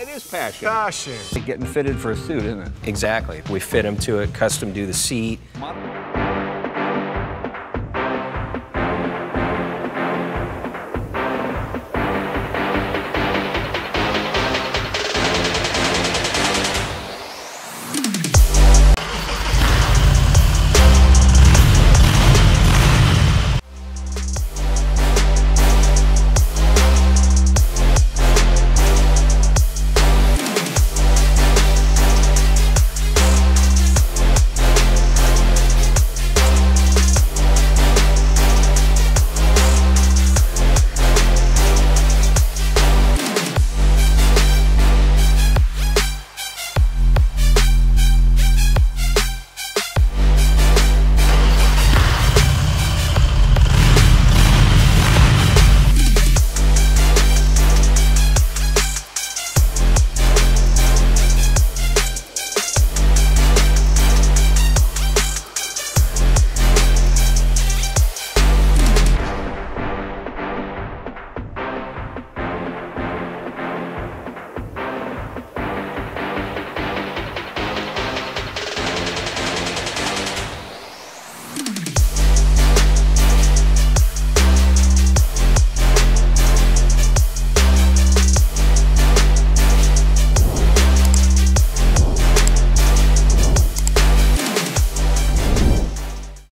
It is passion. Passion. Getting fitted for a suit, isn't it? Exactly. We fit him to it, custom do the seat.